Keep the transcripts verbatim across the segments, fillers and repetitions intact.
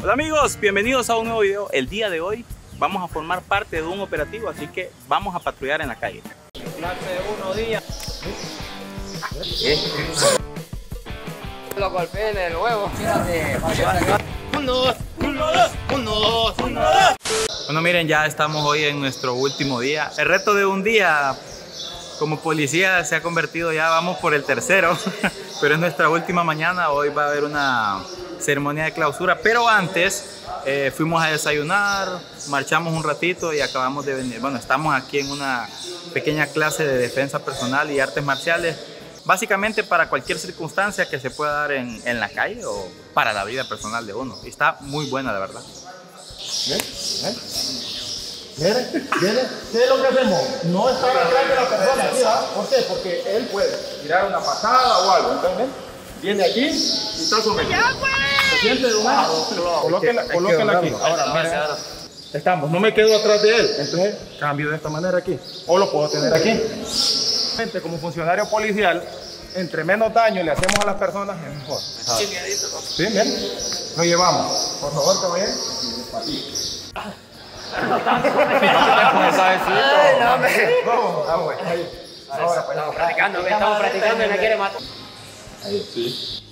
Hola amigos, bienvenidos a un nuevo video. El día de hoy vamos a formar parte de un operativo, así que vamos a patrullar en la calle. Uno día. Lo golpeé en el huevo. Uno, dos, uno, dos, uno, dos, uno, dos. Bueno, miren, ya estamos hoy en nuestro último día. El reto de un día como policía se ha convertido ya, vamos por el tercero, pero es nuestra última mañana. Hoy va a haber una ceremonia de clausura, pero antes eh, fuimos a desayunar, marchamos un ratito y acabamos de venir. Bueno, estamos aquí en una pequeña clase de defensa personal y artes marciales, básicamente para cualquier circunstancia que se pueda dar en, en la calle o para la vida personal de uno. Y está muy buena, la verdad. ¿Eh? ¿Eh? ¿Viene? ¿Viene? ¿Qué es lo que hacemos? No estar atrás de la persona aquí, ¿verdad? ¿Por qué? Porque él puede tirar una pasada o algo, ¿entiendes? Viene aquí y está sometido. Se siente de un lado. Colóquela aquí. Ahora, mira. Estamos, no me quedo atrás de él. Entonces, cambio de esta manera aquí. O lo puedo tener aquí. Como funcionario policial, entre menos daño le hacemos a las personas, es mejor. ¿Sí? Bien. Lo llevamos. Por favor, caballero. No, vamos, estamos practicando, estamos practicando y me quiere matar. Sí.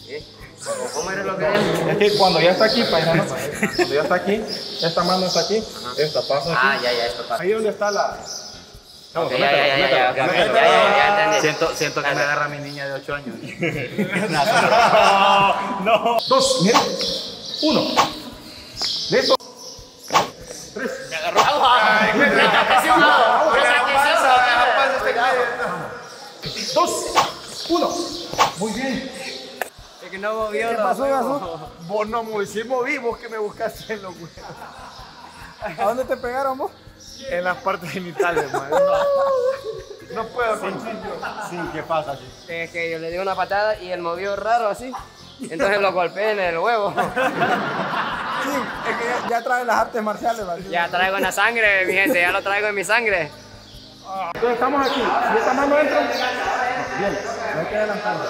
¿Cómo eres lo que es? Es que cuando ya está aquí, paisano, cuando ya está aquí, esta mano está aquí, esta pasa aquí. Ah, ya, ya, esto pasa. Ahí donde está la... Vamos, okay, métalo, ya, ya, métalo, ya, ya, métalo, ya, ya, ya, ya, ya. Siento, siento que me agarra mi niña de ocho años. No, no. Dos, mira. Uno. Listo. Tres. Me agarró. Dos. Uno. Muy bien. Es que no movió. ¿Qué pasó, Gaso? Vos no moví, sí moví, vos que me buscaste en los huevos. ¿A dónde te pegaron vos? En las partes genitales, man. No, no puedo sin, sí, ¿qué pasa así? Es que yo le di una patada y él movió raro así. Entonces lo golpeé en el huevo. Sí, es que ya, ya trae las artes marciales, man. Ya traigo en la sangre, mi gente, ya lo traigo en mi sangre. Entonces estamos aquí. ¿Y esta mano entra? Bien, no hay que adelantarnos.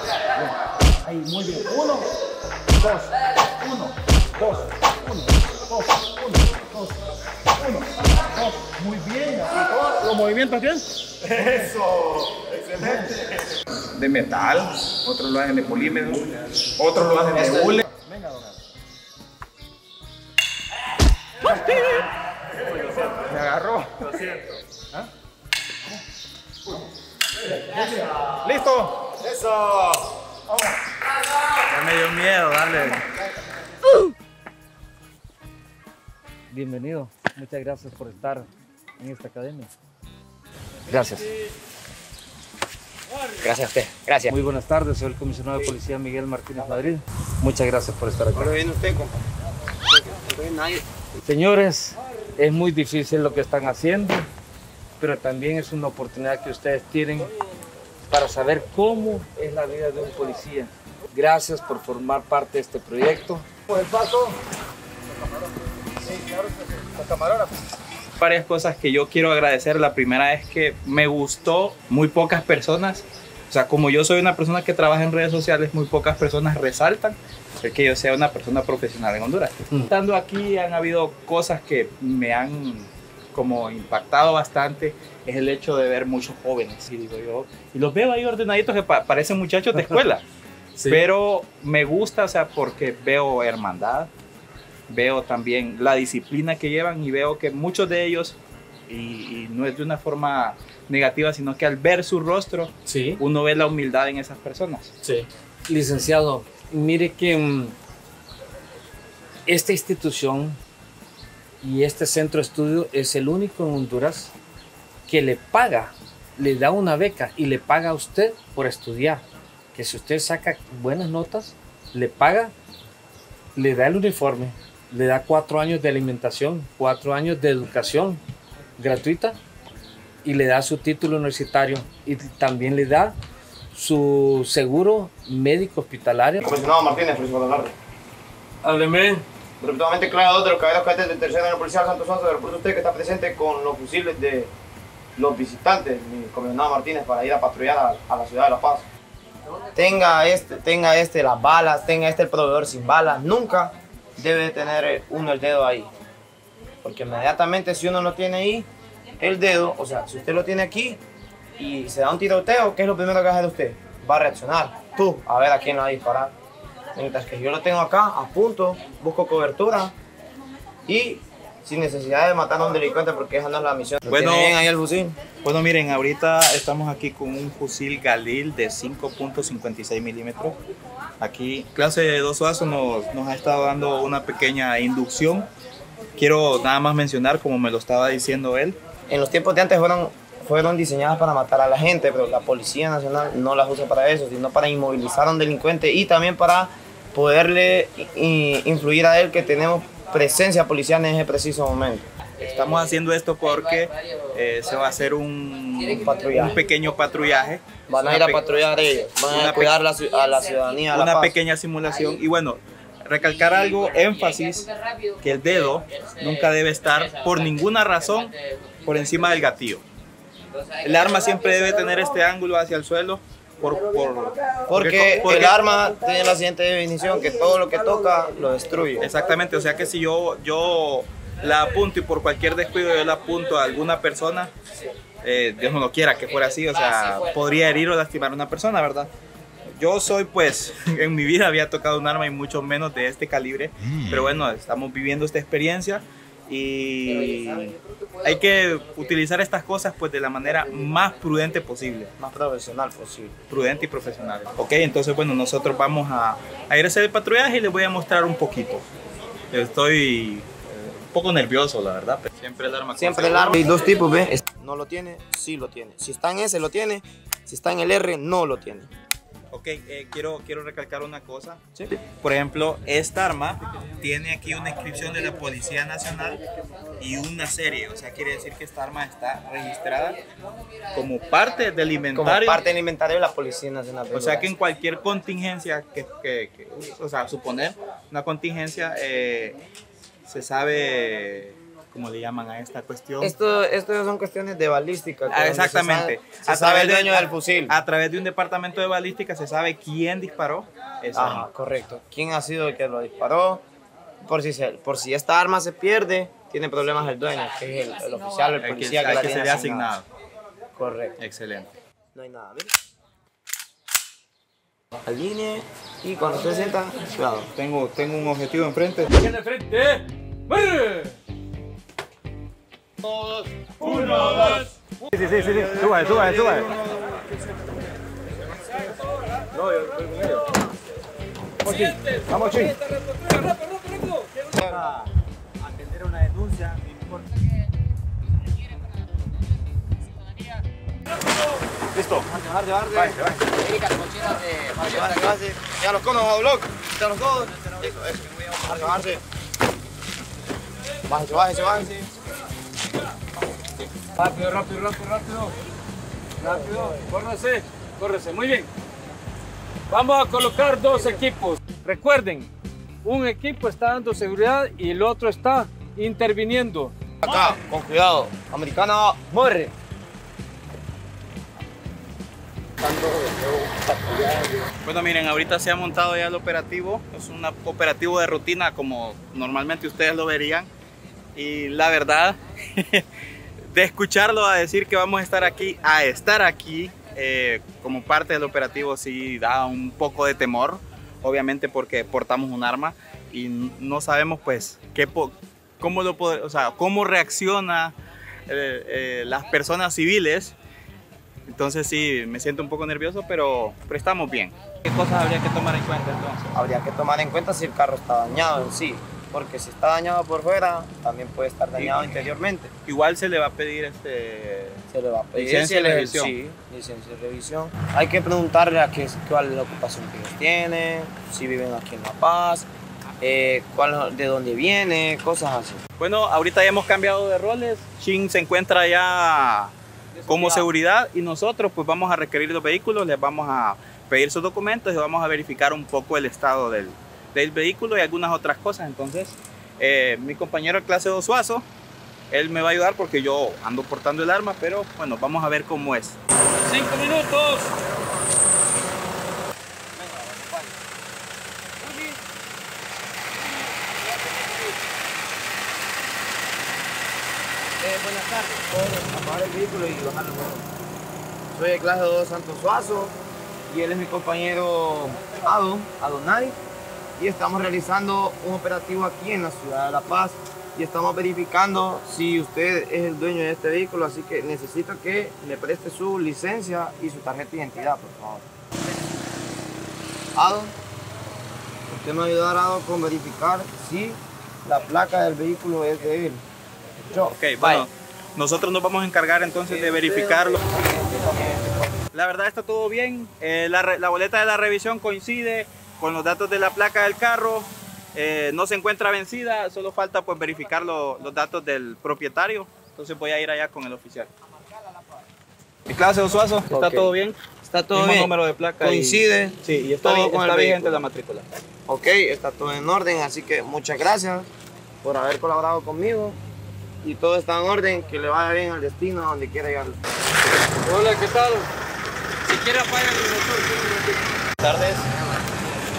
Ahí, muy bien. Uno, dos, uno, dos, uno, dos, uno, dos, uno. Muy bien, así todos los movimientos bien. Eso, excelente. De metal, otros lo hacen de polímero, otros lo hacen de hule. Venga, don Gabriel. Me agarró. Lo siento. ¿Ah? Eso. Listo. Eso. Vamos. Ya me dio miedo, dale. Bienvenido. Muchas gracias por estar en esta academia. Gracias. Gracias a usted. Gracias. Muy buenas tardes. Soy el comisionado de policía Miguel Martínez Madrid. Muchas gracias por estar aquí. Ahora viene usted, compadre. Señores, es muy difícil lo que están haciendo, pero también es una oportunidad que ustedes tienen para saber cómo es la vida de un policía. Gracias por formar parte de este proyecto. Pues el paso. Varias cosas que yo quiero agradecer. La primera es que me gustó, muy pocas personas, o sea, como yo soy una persona que trabaja en redes sociales, muy pocas personas resaltan que yo sea una persona profesional en Honduras. Mm. Estando aquí han habido cosas que me han como impactado bastante, es el hecho de ver muchos jóvenes y, digo yo, y los veo ahí ordenaditos que pa parecen muchachos de escuela. Sí. Pero me gusta, o sea, porque veo hermandad. Veo también la disciplina que llevan y veo que muchos de ellos, y, y no es de una forma negativa, sino que al ver su rostro, sí, uno ve la humildad en esas personas. Sí. Licenciado, mire que um, esta institución y este centro de estudio es el único en Honduras que le paga, le da una beca y le paga a usted por estudiar. Que si usted saca buenas notas, le paga, le da el uniforme, le da cuatro años de alimentación, cuatro años de educación gratuita y le da su título universitario y también le da su seguro médico hospitalario. Comisionado Martínez, por la tarde. Hábleme. Repetidamente, claro, de los caballeros cadetes del tercer año policial Santo Suazo, reporta usted que está presente con los fusiles de los visitantes, mi comisionado Martínez, para ir a patrullar a, a la ciudad de La Paz. Tenga este, tenga este las balas, tenga este el proveedor sin balas. Nunca debe tener uno el dedo ahí. Porque inmediatamente si uno no tiene ahí el dedo, o sea, si usted lo tiene aquí y se da un tiroteo, ¿qué es lo primero que hace de usted? Va a reaccionar. Tú, a ver a quién lo va a disparar. Mientras que yo lo tengo acá, apunto, busco cobertura y sin necesidad de matar a un delincuente porque esa no es la misión. Bueno, ¿tienen ahí el fusil? Bueno, miren, ahorita estamos aquí con un fusil Galil de cinco punto cincuenta y seis milímetros. Aquí, clase de dos Suazo nos, nos ha estado dando una pequeña inducción. Quiero nada más mencionar, como me lo estaba diciendo él, en los tiempos de antes fueron, fueron diseñadas para matar a la gente, pero la Policía Nacional no las usa para eso, sino para inmovilizar a un delincuente y también para poderle influir a él que tenemos presencia policial en ese preciso momento. Estamos haciendo esto porque eh, se va a hacer un, un pequeño patrullaje. Van a ir a patrullar ellos, van a cuidar la, a la ciudadanía. Una la pequeña simulación y bueno, recalcar algo, énfasis, que el dedo nunca debe estar por ninguna razón por encima del gatillo. El arma siempre debe tener este ángulo hacia el suelo. Por, por, porque, porque, porque el arma tiene la siguiente definición, que todo lo que toca lo destruye. Exactamente, o sea que si yo, yo la apunto y por cualquier descuido yo la apunto a alguna persona, eh, Dios no lo quiera que fuera así, o sea, podría herir o lastimar a una persona, ¿verdad? Yo soy, pues, en mi vida había tocado un arma y mucho menos de este calibre, pero bueno, estamos viviendo esta experiencia y hay que utilizar estas cosas pues de la manera más prudente posible, más profesional posible, prudente y profesional. Ok, entonces bueno, nosotros vamos a, a ir a hacer el patrullaje y les voy a mostrar un poquito. Estoy un poco nervioso, la verdad, pero siempre el arma, siempre el arma. Hay dos tipos, ¿ves? No lo tiene, sí lo tiene. Si está en S lo tiene, si está en el R no lo tiene. Ok, eh, quiero, quiero recalcar una cosa. Sí. Por ejemplo, esta arma tiene aquí una inscripción de la Policía Nacional y una serie. O sea, quiere decir que esta arma está registrada como parte del inventario. Como parte del inventario de la Policía Nacional. O sea, que en cualquier contingencia, que, que, que, o sea, suponer una contingencia, eh, se sabe... ¿Cómo le llaman a esta cuestión? Esto, esto son cuestiones de balística. Ah, exactamente. Se sabe, se a través del dueño del fusil. A través de un departamento de balística se sabe quién disparó esa Ajá, arma. Correcto. ¿Quién ha sido el que lo disparó? Por si, se, por si esta arma se pierde, tiene problemas el dueño, que es el, el oficial, el policía el que, que, que, que se le ha asignado. Correcto. Excelente. No hay nada, mira. Alinee y cuando usted sienta, cuidado. Tengo, tengo un objetivo enfrente. ¿Quién de frente? uno, dos, sí, sí, sí, sí, sube, sube, sube. No, yo estoy con ellos. Vamos, Chi. Rápido, rápido, rápido. Atender una denuncia importante. Listo. Dejar de barde. Vaya, vaya. Ya los conos, a block. Ya los conos. Eso, eso. Dejar de barde. Bájese, bájese, bájese. Rápido, rápido, rápido, rápido. Rápido, córrese, córrese. Muy bien. Vamos a colocar dos equipos. Recuerden, un equipo está dando seguridad y el otro está interviniendo. Acá, con cuidado. Americana, muere. Bueno, miren, ahorita se ha montado ya el operativo. Es un operativo de rutina como normalmente ustedes lo verían. Y la verdad... de escucharlo a decir que vamos a estar aquí, a estar aquí eh, como parte del operativo sí da un poco de temor, obviamente porque portamos un arma y no sabemos pues qué, cómo, lo pod o sea, cómo reacciona eh, eh, las personas civiles, entonces sí me siento un poco nervioso, pero, pero estamos bien. ¿Qué cosas habría que tomar en cuenta entonces? Habría que tomar en cuenta si el carro está dañado en sí. Porque si está dañado por fuera, también puede estar dañado sí, interiormente. Igual se le va a pedir este... Se le va a pedir licencia de revisión. Sí, licencia de revisión. Hay que preguntarle a qué, cuál es la ocupación que ellos tienen, si viven aquí en La Paz, eh, cuál, de dónde viene, cosas así. Bueno, ahorita ya hemos cambiado de roles. Chin se encuentra ya como seguridad y nosotros pues vamos a requerir los vehículos, les vamos a pedir sus documentos y vamos a verificar un poco el estado del... del vehículo y algunas otras cosas. Entonces eh, mi compañero de clase dos Suazo, él me va a ayudar porque yo ando portando el arma, pero bueno, vamos a ver cómo es. Cinco minutos. Eh, buenas tardes. Por apagar el vehículo y bajar el motor. Soy de clase dos Santo Suazo y él es mi compañero Ado, Adonai. Y estamos realizando un operativo aquí en la ciudad de La Paz y estamos verificando si usted es el dueño de este vehículo, así que necesito que le preste su licencia y su tarjeta de identidad, por favor. Ado, usted me ayudará, Ado, con verificar si la placa del vehículo es de él. Yo, ok, bye. Bueno, nosotros nos vamos a encargar entonces de verificarlo. La verdad está todo bien, eh, la, la boleta de la revisión coincide con los datos de la placa del carro, eh, no se encuentra vencida, solo falta pues verificar lo, los datos del propietario, entonces voy a ir allá con el oficial. ¿Mi clase de Suazo? ¿Está okay. todo bien? Está todo Mismo bien. Número de placa. Coincide. Y, sí, y está todo con el vigente la matrícula. Ok, está todo en orden, así que muchas gracias por haber colaborado conmigo y todo está en orden, que le vaya bien al destino donde quiera llegar. Hola, ¿qué tal? Si quiere apagar el motor. Buenas tardes.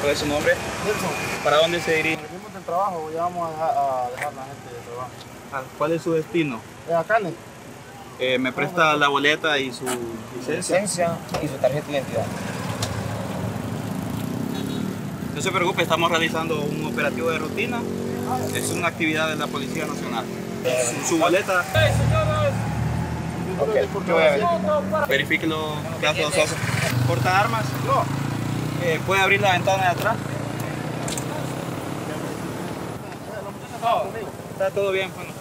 ¿Cuál es su nombre? Nelson. ¿Para dónde se dirige? Venimos del trabajo, ya vamos a dejar, a dejar la gente de trabajo. Ah, ¿cuál es su destino? Eh, acá, ¿no? Eh, me presta la boleta y su licencia. licencia y su tarjeta de identidad. No se preocupe, estamos realizando un operativo de rutina. Es una actividad de la Policía Nacional. Su, su boleta. ¡Hey, señores! Okay. Yo voy a verificar. Verifíquelo, caso dos socios. ¿Portan armas? No. Eh, ¿Puede abrir la ventana de atrás? Oh, está todo bien, bueno.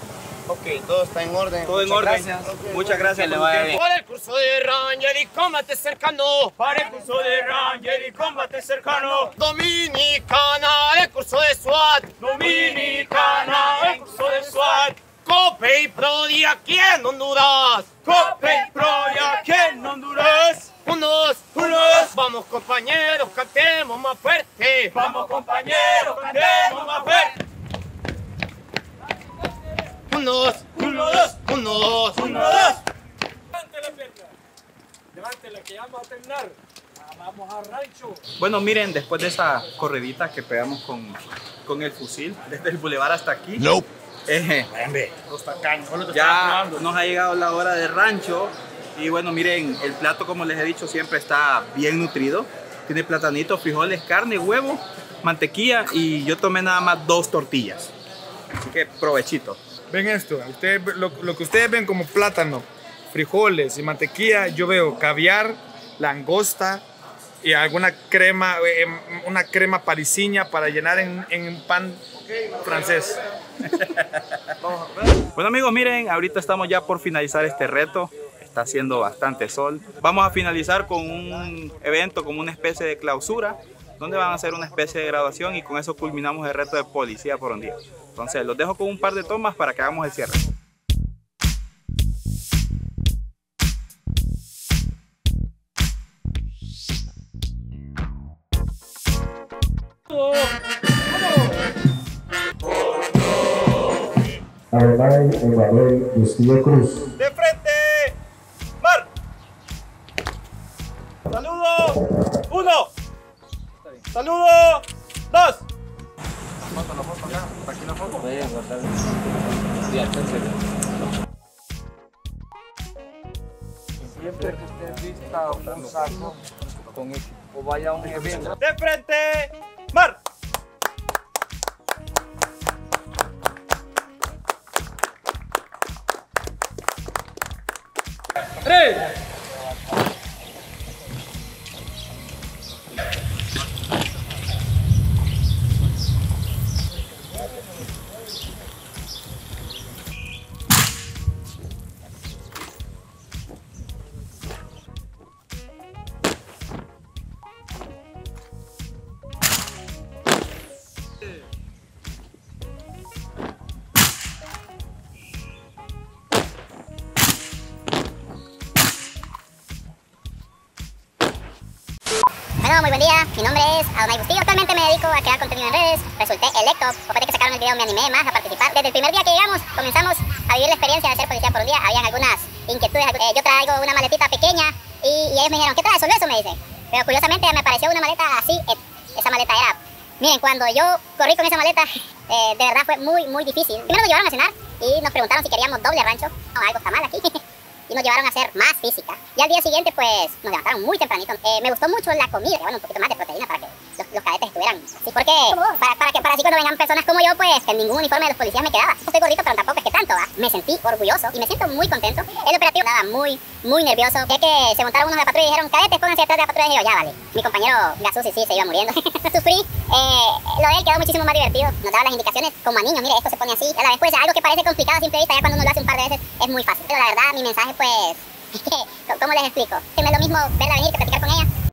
Ok, todo está en orden. Todo en orden. Gracias. Okay, Muchas gracias. Le vaya bien. Para el curso de Ranger y combate cercano. Para el curso de Ranger y combate cercano. Dominicana, el curso de SWAT. Dominicana, el curso de SWAT. Cope y Prodi aquí en Honduras. Cope y Prodi aquí en Honduras. Unos, unos, vamos compañeros, cantemos más fuerte. Vamos compañeros, cantemos más fuerte. Unos, unos, unos, unos. Levante la pierna. Levante la que ya vamos a terminar. Vamos a rancho. Bueno, miren, después de esa corredita que pegamos con, con el fusil, desde el bulevar hasta aquí. No. Eh, los tacaños, solo te ya nos ha llegado la hora de rancho. Y bueno, miren, el plato, como les he dicho, siempre está bien nutrido. Tiene platanitos, frijoles, carne, huevo, mantequilla y yo tomé nada más dos tortillas. Así que provechito. Ven esto, ustedes, lo, lo que ustedes ven como plátano, frijoles y mantequilla, yo veo caviar, langosta y alguna crema, una crema parisiña para llenar en, en pan francés. Bueno amigos, miren, ahorita estamos ya por finalizar este reto. Está haciendo bastante sol. Vamos a finalizar con un evento, como una especie de clausura, donde van a hacer una especie de graduación y con eso culminamos el reto de Policía por un Día. Entonces los dejo con un par de tomas para que hagamos el cierre. Adonai Bustillo Cruz. Uno, saludo, dos. La foto, la foto acá, por aquí la foto. Siempre que usted vista un saco con equipo o vaya a un evento. De frente, mar. Tres. Muy buen día, mi nombre es Adonai Bustillo, actualmente me dedico a crear contenido en redes, resulté electo, después de que sacaron el video me animé más a participar. Desde el primer día que llegamos comenzamos a vivir la experiencia de ser policía por un día, habían algunas inquietudes, eh, yo traigo una maletita pequeña y, y ellos me dijeron, ¿qué traes? Solo eso me dicen, pero curiosamente me apareció una maleta así, eh, esa maleta era, miren, cuando yo corrí con esa maleta, eh, de verdad fue muy muy difícil, primero me llevaron a cenar, y nos preguntaron si queríamos doble rancho. No, algo está mal aquí. Y nos llevaron a hacer más física. Y al día siguiente, pues, nos levantaron muy tempranito. Eh, me gustó mucho la comida, bueno, un poquito más de proteína para que los, los cadetes estuvieran así. Porque para, para que para así cuando vengan personas como yo, pues, que en ningún uniforme de los policías me quedaba. Estoy gordito, pero tampoco es que tanto, ¿va? Me sentí orgulloso y me siento muy contento. El operativo estaba muy, muy nervioso. Es que se montaron unos de la patrulla y dijeron, cadetes, pónganse atrás de la patrulla. Y yo, ya, vale. Mi compañero Gasusi sí se iba muriendo. Sufrí. Eh, lo de él quedó muchísimo más divertido. Nos daba las indicaciones como a niños. Mire, esto se pone así. A la vez, pues, algo que parece complicado a simple vista, ya cuando uno lo hace un par de veces, es muy fácil. Pero la verdad, mi mensaje, pues, es que, ¿cómo les explico? Es lo mismo verla venir que platicar con ella.